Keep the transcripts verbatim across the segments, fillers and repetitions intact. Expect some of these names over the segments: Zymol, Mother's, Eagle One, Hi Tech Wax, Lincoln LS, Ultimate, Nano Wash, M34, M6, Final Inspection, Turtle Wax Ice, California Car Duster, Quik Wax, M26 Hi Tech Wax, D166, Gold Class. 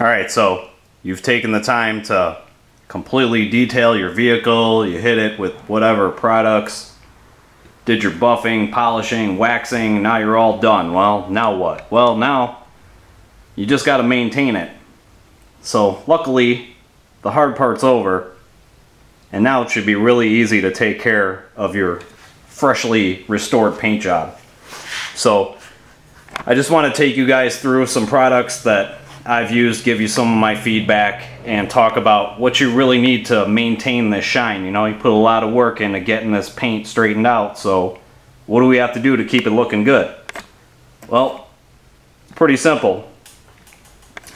Alright, so you've taken the time to completely detail your vehicle, you hit it with whatever products, did your buffing, polishing, waxing, now you're all done. Well, now what? Well, now you just got to maintain it. So luckily, the hard part's over, and now it should be really easy to take care of your freshly restored paint job. So I just want to take you guys through some products that I've used, give you some of my feedback, and talk about what you really need to maintain this shine. You know, you put a lot of work into getting this paint straightened out, so what do we have to do to keep it looking good? Well, pretty simple.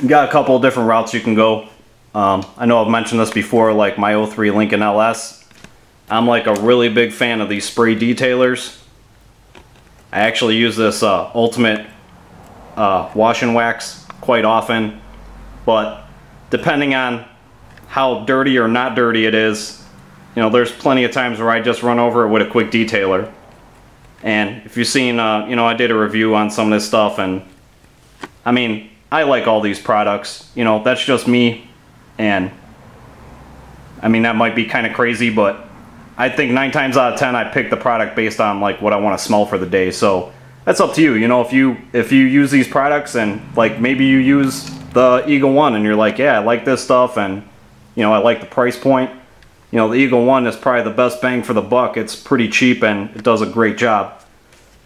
You got a couple of different routes you can go. Um, I know I've mentioned this before, like my oh three Lincoln L S. I'm like a really big fan of these spray detailers. I actually use this uh, Ultimate uh, wash and wax quite often, but depending on how dirty or not dirty it is, you know, there's plenty of times where I just run over it with a quick detailer. And if you've seen, uh, you know, I did a review on some of this stuff, and I mean, I like all these products. You know, that's just me. And I mean, that might be kind of crazy, but I think nine times out of ten I pick the product based on like what I want to smell for the day. So that's up to you. You know, if you if you use these products and like maybe you use the Eagle One and you're like, yeah, I like this stuff, and you know, I like the price point. You know, the Eagle One is probably the best bang for the buck. It's pretty cheap and it does a great job.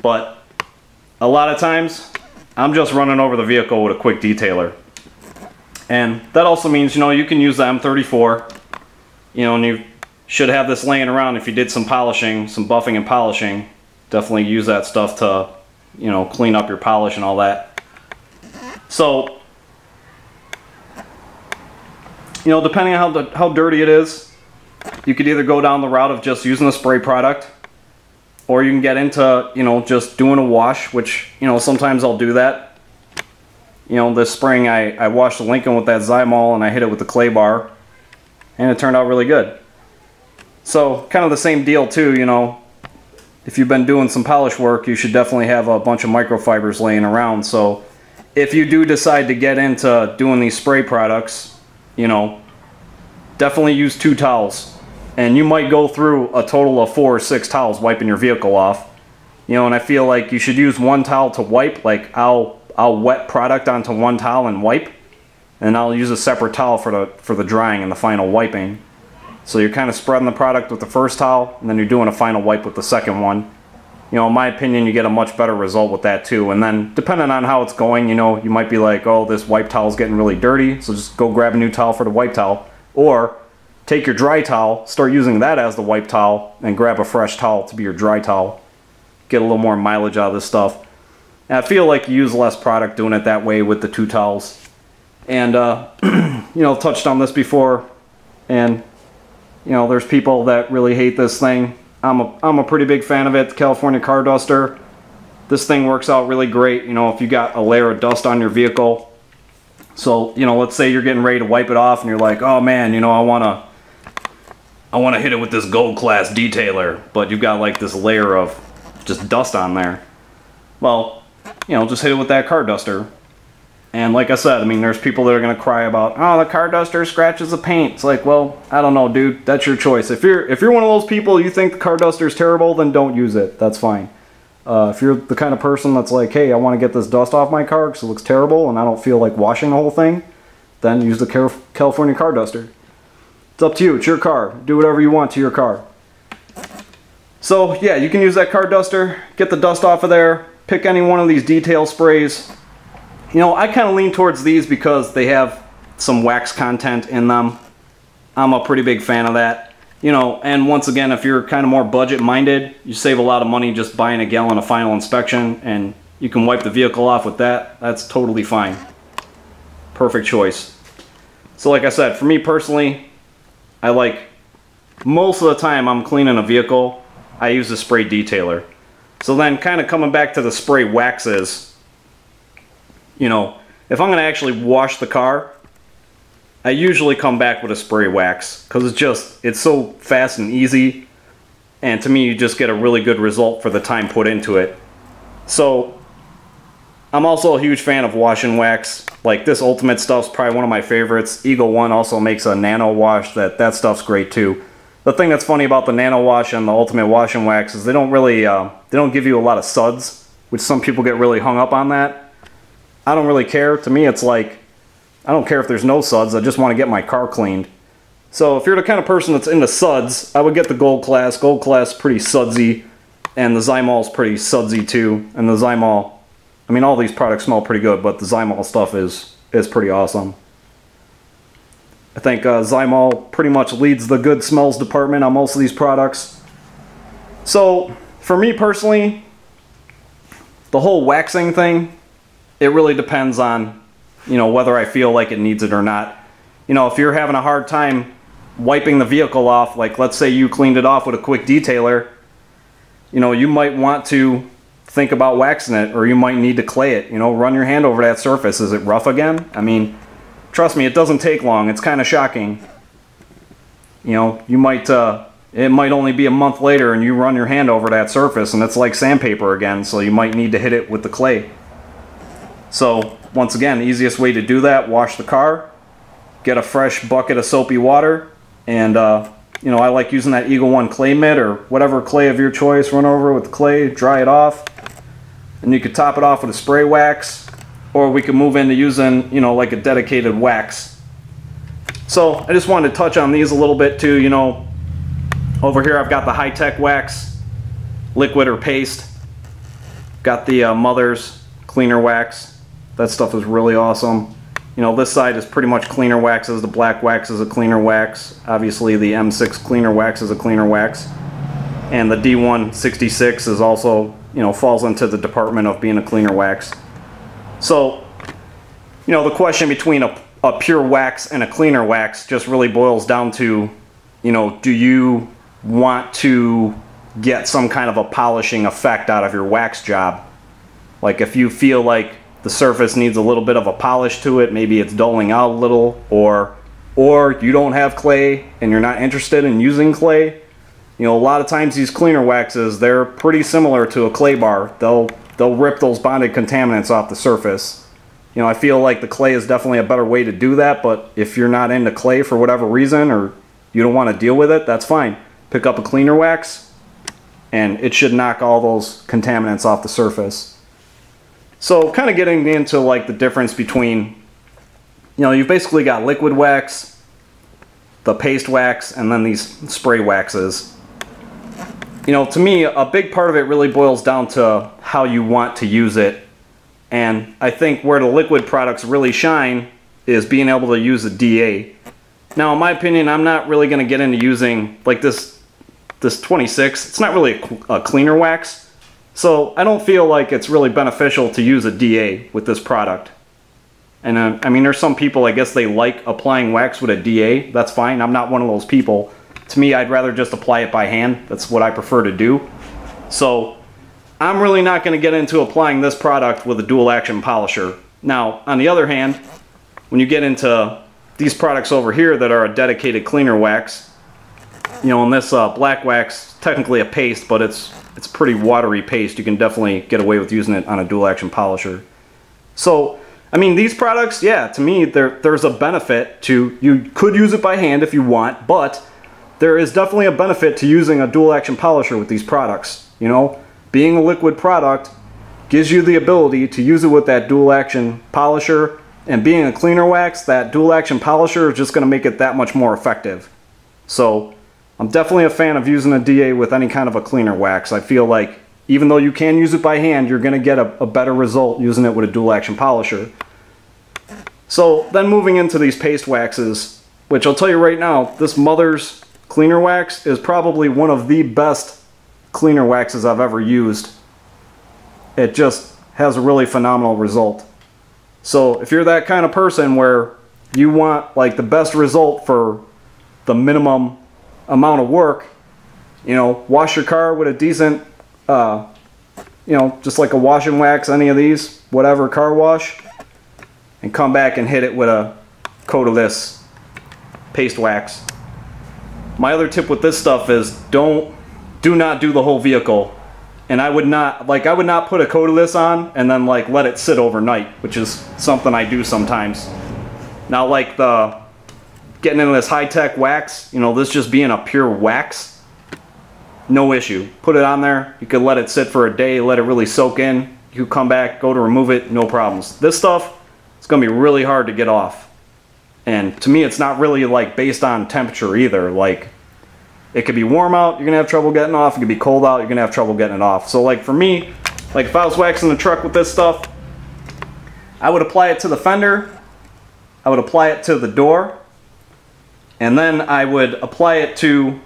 But a lot of times I'm just running over the vehicle with a quick detailer. And that also means, you know, you can use the M thirty-four, you know, and you should have this laying around. If you did some polishing, some buffing and polishing, definitely use that stuff to, you know, clean up your polish and all that. So, you know, depending on how, how dirty it is, you could either go down the route of just using the spray product, or you can get into, you know, just doing a wash, which, you know, sometimes I'll do that. You know, this spring I, I washed the Lincoln with that Zymol and I hit it with the clay bar, and it turned out really good. So kind of the same deal too, you know, if you've been doing some polish work, you should definitely have a bunch of microfibers laying around. So if you do decide to get into doing these spray products, you know, definitely use two towels. And you might go through a total of four or six towels wiping your vehicle off. You know, and I feel like you should use one towel to wipe, like I'll I'll wet product onto one towel and wipe, and I'll use a separate towel for the for the drying and the final wiping. So you're kind of spreading the product with the first towel, and then you're doing a final wipe with the second one. You know, in my opinion, you get a much better result with that too. And then depending on how it's going, you know, you might be like, oh, this wipe towel's getting really dirty, so just go grab a new towel for the wipe towel. Or take your dry towel, start using that as the wipe towel, and grab a fresh towel to be your dry towel. Get a little more mileage out of this stuff. And I feel like you use less product doing it that way with the two towels. And, uh, you know, I've touched on this before. And, you know, there's people that really hate this thing. I'm a, I'm a pretty big fan of it, the California Car Duster. This thing works out really great, you know, if you got a layer of dust on your vehicle. So, you know, let's say you're getting ready to wipe it off and you're like, oh man, you know, I want to I want to hit it with this Gold Class detailer. But you've got like this layer of just dust on there. Well, you know, just hit it with that car duster. And like I said, I mean, there's people that are going to cry about, oh, the car duster scratches the paint. It's like, well, I don't know, dude, that's your choice. If you're if you're one of those people, you think the car duster is terrible, then don't use it. That's fine. Uh, if you're the kind of person that's like, hey, I want to get this dust off my car because it looks terrible and I don't feel like washing the whole thing, then use the California Car Duster. It's up to you. It's your car. Do whatever you want to your car. So, yeah, you can use that car duster. Get the dust off of there. Pick any one of these detail sprays. You know, I kind of lean towards these because they have some wax content in them. I'm a pretty big fan of that. You know, and once again, if you're kind of more budget-minded, you save a lot of money just buying a gallon of Final Inspection, and you can wipe the vehicle off with that. That's totally fine. Perfect choice. So like I said, for me personally, I like, most of the time I'm cleaning a vehicle, I use the spray detailer. So then kind of coming back to the spray waxes, you know, if I'm going to actually wash the car, I usually come back with a spray wax because it's just, it's so fast and easy. And to me, you just get a really good result for the time put into it. So I'm also a huge fan of wash and wax. Like, this Ultimate stuff's probably one of my favorites. Eagle One also makes a Nano Wash. That, that stuff's great too. The thing that's funny about the Nano Wash and the Ultimate wash and wax is they don't really, uh, they don't give you a lot of suds, which some people get really hung up on that. I don't really care. To me, it's like, I don't care if there's no suds. I just want to get my car cleaned. So if you're the kind of person that's into suds, I would get the Gold Class. Gold Class pretty sudsy, and the Zymol's pretty sudsy too. And the Zymol, I mean, all these products smell pretty good, but the Zymol stuff is is pretty awesome. I think uh, Zymol pretty much leads the good smells department on most of these products. So for me personally, the whole waxing thing, it really depends on, you know, whether I feel like it needs it or not. You know, if you're having a hard time wiping the vehicle off, like let's say you cleaned it off with a quick detailer, you know, you might want to think about waxing it, or you might need to clay it. You know, run your hand over that surface. Is it rough again? I mean, trust me, it doesn't take long. It's kind of shocking. You know, you might, uh, it might only be a month later and you run your hand over that surface and it's like sandpaper again, so you might need to hit it with the clay. So once again, the easiest way to do that, wash the car, get a fresh bucket of soapy water, and uh, you know, I like using that Eagle One clay mitt or whatever clay of your choice. Run over with the clay, dry it off, and you could top it off with a spray wax, or we could move into using, you know, like a dedicated wax. So I just wanted to touch on these a little bit too. You know, over here I've got the Hi Tech Wax, liquid or paste. Got the uh, Mother's cleaner wax. That stuff is really awesome. You know, this side is pretty much cleaner waxes. The black wax is a cleaner wax. Obviously, the M six cleaner wax is a cleaner wax. And the D one sixty-six is also, you know, falls into the department of being a cleaner wax. So, you know, the question between a, a pure wax and a cleaner wax just really boils down to, you know, do you want to get some kind of a polishing effect out of your wax job? Like, if you feel like the surface needs a little bit of a polish to it, maybe it's doling out a little, or or you don't have clay and you're not interested in using clay. You know, a lot of times these cleaner waxes, they're pretty similar to a clay bar. They'll they'll rip those bonded contaminants off the surface. You know, I feel like the clay is definitely a better way to do that, but if you're not into clay for whatever reason, or you don't want to deal with it, that's fine. Pick up a cleaner wax and it should knock all those contaminants off the surface. So kind of getting into like the difference between, you know, you've basically got liquid wax, the paste wax, and then these spray waxes. You know, to me, a big part of it really boils down to how you want to use it. And I think where the liquid products really shine is being able to use a D A. Now, in my opinion, I'm not really going to get into using like this, this twenty-six. It's not really a, a cleaner wax. So I don't feel like it's really beneficial to use a D A with this product. And uh, I mean, there's some people, I guess they like applying wax with a D A. That's fine. I'm not one of those people. To me, I'd rather just apply it by hand. That's what I prefer to do. So I'm really not going to get into applying this product with a dual action polisher. Now, on the other hand, when you get into these products over here that are a dedicated cleaner wax, you know, and this uh, black wax, technically a paste, but it's It's pretty watery paste. You can definitely get away with using it on a dual action polisher. So, I mean, these products, yeah, to me, there, there's a benefit to, you could use it by hand if you want, but there is definitely a benefit to using a dual action polisher with these products. You know, being a liquid product gives you the ability to use it with that dual action polisher, and being a cleaner wax, that dual action polisher is just going to make it that much more effective. So, I'm definitely a fan of using a D A with any kind of a cleaner wax. I feel like even though you can use it by hand, you're going to get a, a better result using it with a dual action polisher. So then moving into these paste waxes, which I'll tell you right now, this Mother's cleaner wax is probably one of the best cleaner waxes I've ever used. It just has a really phenomenal result. So if you're that kind of person where you want like the best result for the minimum amount of work, you know, wash your car with a decent, uh, you know, just like a wash and wax, any of these, whatever car wash, and come back and hit it with a coat of this paste wax. My other tip with this stuff is don't, do not do the whole vehicle. And I would not, like, I would not put a coat of this on and then, like, let it sit overnight, which is something I do sometimes. Now, like, the, getting into this high-tech wax, you know, this just being a pure wax, no issue. Put it on there, you could let it sit for a day, let it really soak in. You come back, go to remove it, no problems. This stuff, it's going to be really hard to get off. And to me, it's not really, like, based on temperature either, like... It could be warm out, you're gonna have trouble getting off. It could be cold out, you're gonna have trouble getting it off. So like for me, like if I was waxing the truck with this stuff, I would apply it to the fender, I would apply it to the door, and then I would apply it to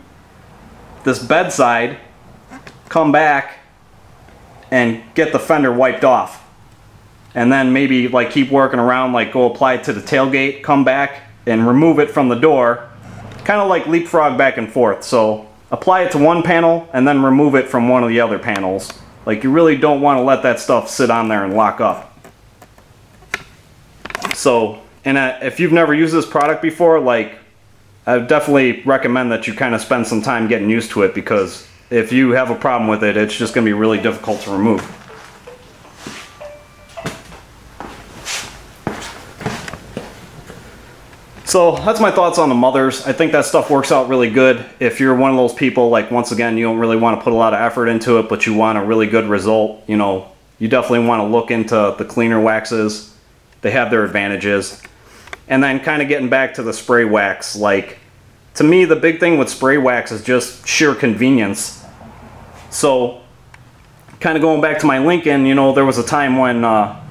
this bedside, come back, and get the fender wiped off. And then maybe like keep working around, like go apply it to the tailgate, come back, and remove it from the door. Kind of like leapfrog back and forth. So apply it to one panel and then remove it from one of the other panels. Like you really don't want to let that stuff sit on there and lock up. So, and uh, if you've never used this product before, like I would definitely recommend that you kind of spend some time getting used to it, because if you have a problem with it, it's just going to be really difficult to remove. So that's my thoughts on the Mother's. I think that stuff works out really good. If you're one of those people, like once again, you don't really want to put a lot of effort into it, but you want a really good result, you know, you definitely want to look into the cleaner waxes. They have their advantages. And then kind of getting back to the spray wax, like to me, the big thing with spray wax is just sheer convenience. So kind of going back to my Lincoln, you know, there was a time when, uh,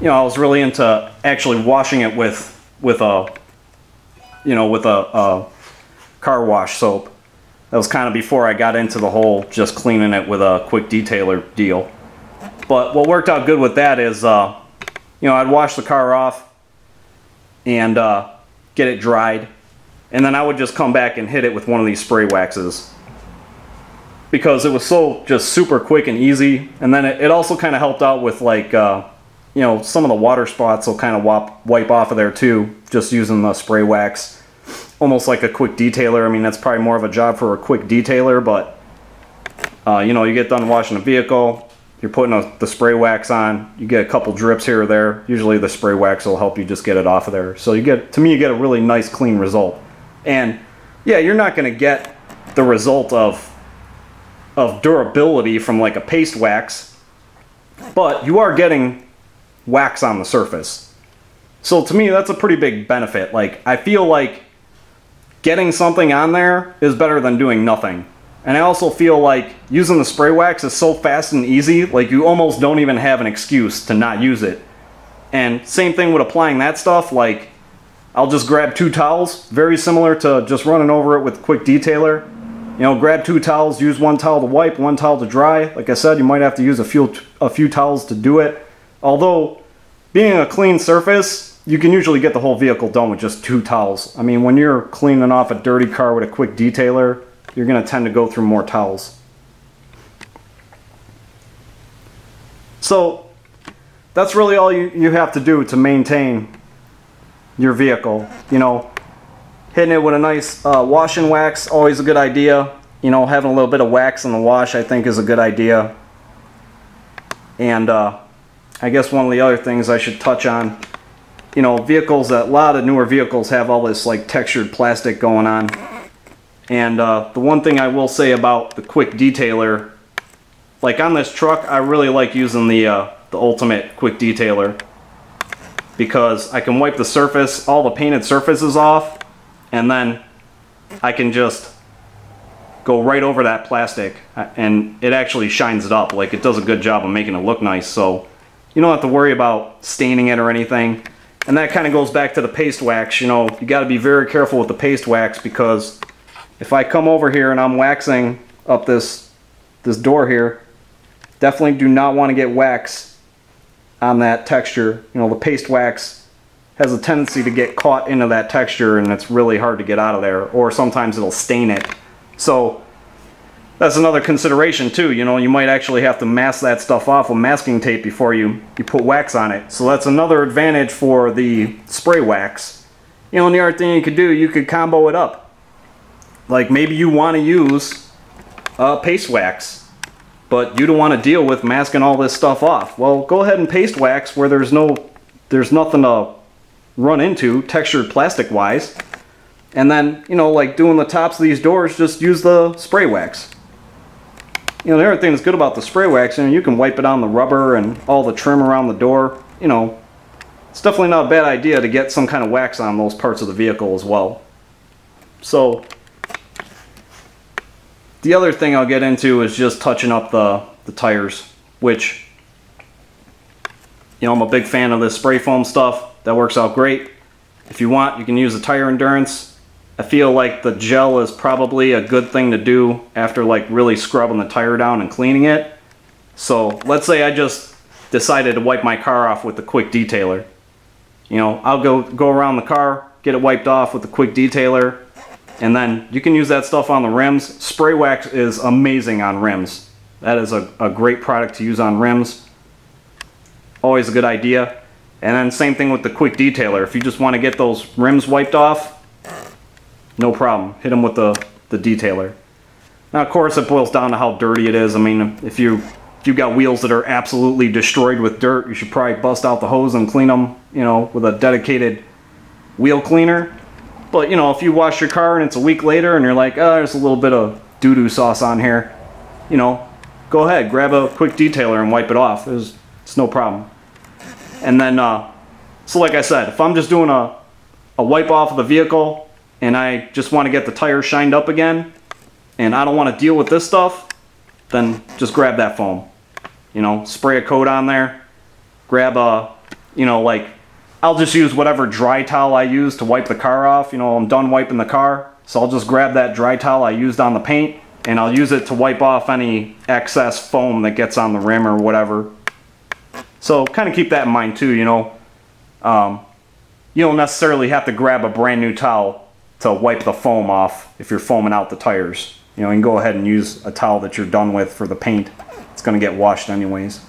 you know, I was really into actually washing it with with a, you know, with a, a car wash soap. That was kind of before I got into the whole just cleaning it with a quick detailer deal. But what worked out good with that is, uh, you know, I'd wash the car off and uh, get it dried. And then I would just come back and hit it with one of these spray waxes, because it was so just super quick and easy. And then it, it also kind of helped out with like, uh, you know, some of the water spots will kind of wop, wipe off of there too, just using the spray wax. Almost like a quick detailer. I mean, that's probably more of a job for a quick detailer, but, uh, you know, you get done washing a vehicle, you're putting a, the spray wax on, you get a couple drips here or there. Usually the spray wax will help you just get it off of there. So you get, to me, you get a really nice clean result. And yeah, you're not going to get the result of of durability from like a paste wax, but you are getting wax on the surface. So to me, that's a pretty big benefit. Like I feel like getting something on there is better than doing nothing. And I also feel like using the spray wax is so fast and easy, like you almost don't even have an excuse to not use it. And same thing with applying that stuff. Like I'll just grab two towels, very similar to just running over it with quick detailer. You know, grab two towels, use one towel to wipe, one towel to dry. Like I said, you might have to use a few a few towels to do it. Although, being a clean surface, you can usually get the whole vehicle done with just two towels. I mean, when you're cleaning off a dirty car with a quick detailer, you're going to tend to go through more towels. So, that's really all you, you have to do to maintain your vehicle. You know, hitting it with a nice uh, wash and wax, always a good idea. You know, having a little bit of wax in the wash, I think, is a good idea. And, uh... I guess one of the other things I should touch on, you know, vehicles, that a lot of newer vehicles have all this like textured plastic going on. And uh, the one thing I will say about the quick detailer, like on this truck, I really like using the, uh, the Ultimate quick detailer, because I can wipe the surface, all the painted surfaces off, and then I can just go right over that plastic, and it actually shines it up. Like it does a good job of making it look nice. So you don't have to worry about staining it or anything. And that kind of goes back to the paste wax. You know, you got to be very careful with the paste wax, because if I come over here and I'm waxing up this this door here, definitely do not want to get wax on that texture. You know, the paste wax has a tendency to get caught into that texture, and it's really hard to get out of there, or sometimes it'll stain it. So that's another consideration too. You know, you might actually have to mask that stuff off with masking tape before you, you put wax on it. So that's another advantage for the spray wax. You know, and the other thing you could do, you could combo it up. Like maybe you want to use uh, paste wax. but you don't want to deal with masking all this stuff off. Well, go ahead and paste wax where there's no, there's nothing to run into textured plastic wise. And then, you know, like doing the tops of these doors, just use the spray wax. You know, the other thing that's good about the spray wax, you know, you can wipe it on the rubber and all the trim around the door. You know, it's definitely not a bad idea to get some kind of wax on those parts of the vehicle as well. So, the other thing I'll get into is just touching up the, the tires, which, you know, I'm a big fan of this spray foam stuff. That works out great. If you want, you can use the tire endurance. I feel like the gel is probably a good thing to do after like really scrubbing the tire down and cleaning it. So let's say I just decided to wipe my car off with the quick detailer. You know, I'll go, go around the car, get it wiped off with the quick detailer, and then you can use that stuff on the rims. Spray wax is amazing on rims. That is a, a great product to use on rims. Always a good idea. And then same thing with the quick detailer. If you just want to get those rims wiped off, no problem. Hit them with the, the detailer. Now, of course, it boils down to how dirty it is. I mean, if, you, if you've got wheels that are absolutely destroyed with dirt, you should probably bust out the hose and clean them, you know, with a dedicated wheel cleaner. But, you know, if you wash your car and it's a week later and you're like, oh, there's a little bit of doo-doo sauce on here, you know, go ahead, grab a quick detailer and wipe it off. It's, it's no problem. And then, uh, so like I said, if I'm just doing a, a wipe off of the vehicle, and I just want to get the tire shined up again, and I don't want to deal with this stuff, then just grab that foam. You know, spray a coat on there, grab a, you know, like, I'll just use whatever dry towel I use to wipe the car off. You know, I'm done wiping the car, so I'll just grab that dry towel I used on the paint, and I'll use it to wipe off any excess foam that gets on the rim or whatever. So kind of keep that in mind too, you know. Um, you don't necessarily have to grab a brand new towel to wipe the foam off if you're foaming out the tires. You know, you can go ahead and use a towel that you're done with for the paint. It's gonna get washed anyways.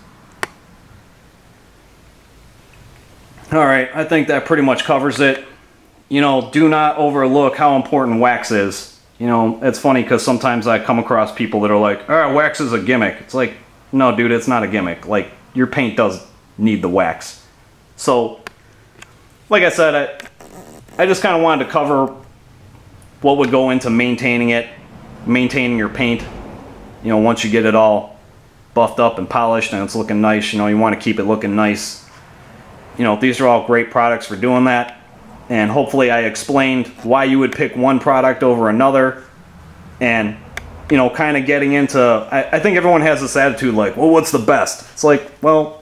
All right, I think that pretty much covers it. You know, do not overlook how important wax is. You know, it's funny because sometimes I come across people that are like, all right, wax is a gimmick. It's like, no, dude, it's not a gimmick. Like, your paint does need the wax. So, like I said, I, I just kind of wanted to cover what would go into maintaining it, maintaining your paint. You know, once you get it all buffed up and polished and it's looking nice, you know, you want to keep it looking nice. You know, these are all great products for doing that. And hopefully I explained why you would pick one product over another. And, you know, kind of getting into, I, I think everyone has this attitude like, well, what's the best? It's like, well,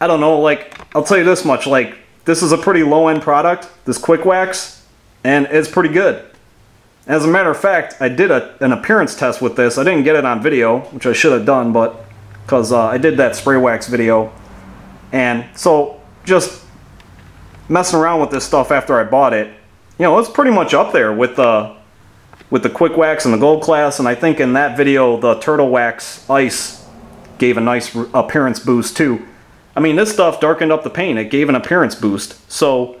I don't know, like, I'll tell you this much, like, this is a pretty low-end product, this Quick Wax, and it's pretty good. As a matter of fact, I did a, an appearance test with this. I didn't get it on video, which I should have done, but because uh, I did that spray wax video. And so just messing around with this stuff after I bought it, you know, it's pretty much up there with the, with the Quick Wax and the Gold Class. And I think in that video, the Turtle Wax Ice gave a nice appearance boost too. I mean, this stuff darkened up the paint. It gave an appearance boost. So,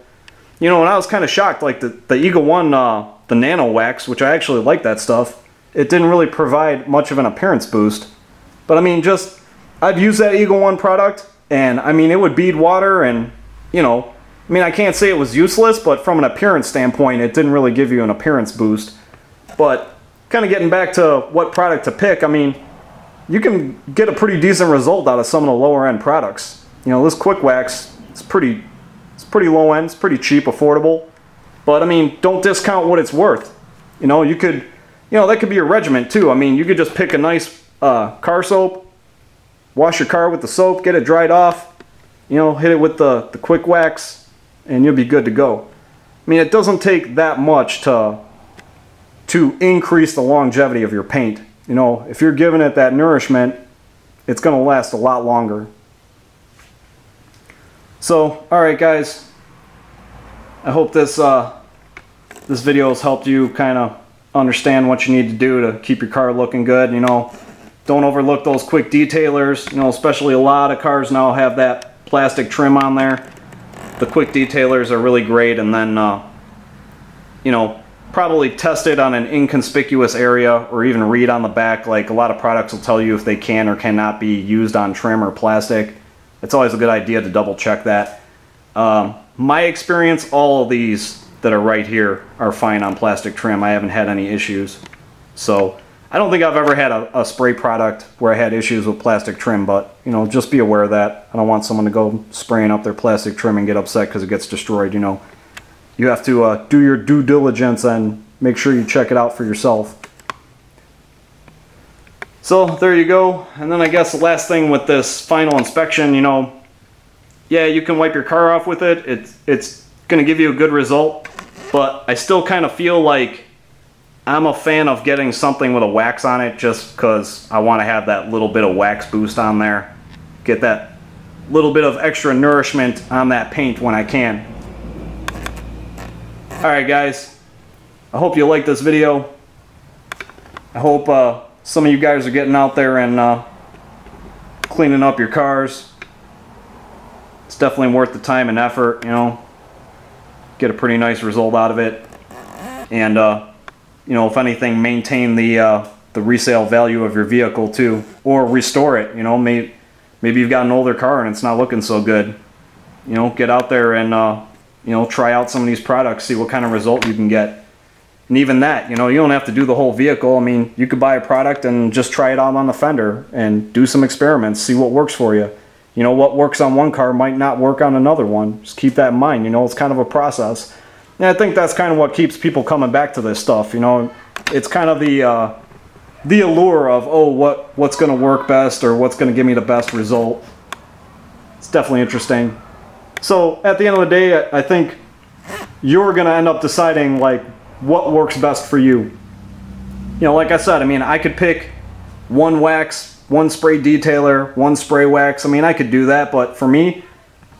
you know, and I was kind of shocked, like the, the Eagle One... Uh, the Nano Wax, which I actually like that stuff, it didn't really provide much of an appearance boost. But I mean, just, I've used that Eagle One product, and I mean, it would bead water, and, you know, I mean, I can't say it was useless, but from an appearance standpoint, it didn't really give you an appearance boost. But kind of getting back to what product to pick, I mean, you can get a pretty decent result out of some of the lower end products. You know, this Quick Wax, it's pretty, it's pretty low end, it's pretty cheap, affordable. But, I mean, don't discount what it's worth. You know, you could, you know, that could be your regiment, too. I mean, you could just pick a nice uh, car soap, wash your car with the soap, get it dried off, you know, hit it with the, the Quick Wax, and you'll be good to go. I mean, it doesn't take that much to, to increase the longevity of your paint. You know, if you're giving it that nourishment, it's going to last a lot longer. So, all right, guys. I hope this uh, this video has helped you kind of understand what you need to do to keep your car looking good. You know, don't overlook those quick detailers. You know, especially a lot of cars now have that plastic trim on there. The quick detailers are really great, and then uh, you know, probably test it on an inconspicuous area, or even read on the back. Like, a lot of products will tell you if they can or cannot be used on trim or plastic. It's always a good idea to double check that. Um, my experience, all of these that are right here are fine on plastic trim. I haven't had any issues. So I don't think I've ever had a, a spray product where I had issues with plastic trim, but you know, just be aware of that. I don't want someone to go spraying up their plastic trim and get upset because it gets destroyed. You know, you have to uh, do your due diligence and make sure you check it out for yourself. So there you go. And then I guess the last thing with this final inspection, you know, yeah, you can wipe your car off with it. It's, it's going to give you a good result, but I still kind of feel like I'm a fan of getting something with a wax on it just because I want to have that little bit of wax boost on there. Get that little bit of extra nourishment on that paint when I can. All right, guys. I hope you liked this video. I hope uh, some of you guys are getting out there and uh, cleaning up your cars. It's definitely worth the time and effort, you know. Get a pretty nice result out of it. And, uh, you know, if anything, maintain the uh, the resale value of your vehicle too, or restore it. You know, maybe, maybe you've got an older car and it's not looking so good. You know, get out there and, uh, you know, try out some of these products, see what kind of result you can get. And even that, you know, you don't have to do the whole vehicle. I mean, you could buy a product and just try it out on the fender and do some experiments, see what works for you. You know, what works on one car might not work on another one. Just keep that in mind. You know, it's kind of a process. And I think that's kind of what keeps people coming back to this stuff. You know, it's kind of the uh, the allure of, oh, what what's going to work best, or what's going to give me the best result. It's definitely interesting. So at the end of the day, I think you're going to end up deciding, like, what works best for you. You know, like I said, I mean, I could pick one wax, one spray detailer, one spray wax. I mean, I could do that, but for me,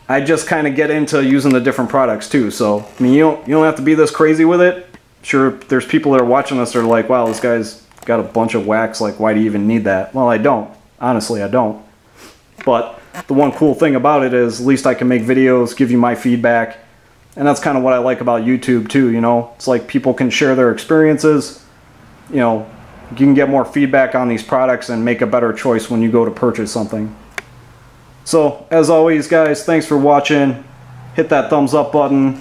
I just kind of get into using the different products too. So, I mean, you don't, you don't have to be this crazy with it. Sure, there's people that are watching this that are like, wow, this guy's got a bunch of wax. Like, why do you even need that? Well, I don't. Honestly, I don't. But the one cool thing about it is at least I can make videos, give you my feedback. And that's kind of what I like about YouTube too, you know. It's like people can share their experiences. You know, you can get more feedback on these products and make a better choice when you go to purchase something. So, as always, guys, thanks for watching. Hit that thumbs up button.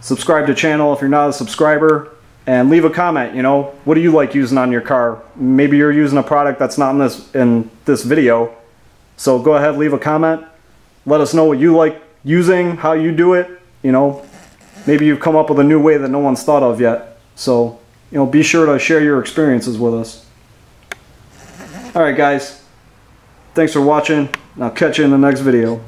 Subscribe to the channel if you're not a subscriber. And leave a comment, you know. What do you like using on your car? Maybe you're using a product that's not in this, in this video. So go ahead, leave a comment. Let us know what you like using, how you do it. You know, maybe you've come up with a new way that no one's thought of yet. So, you know, be sure to share your experiences with us. All right, guys. Thanks for watching, and I'll catch you in the next video.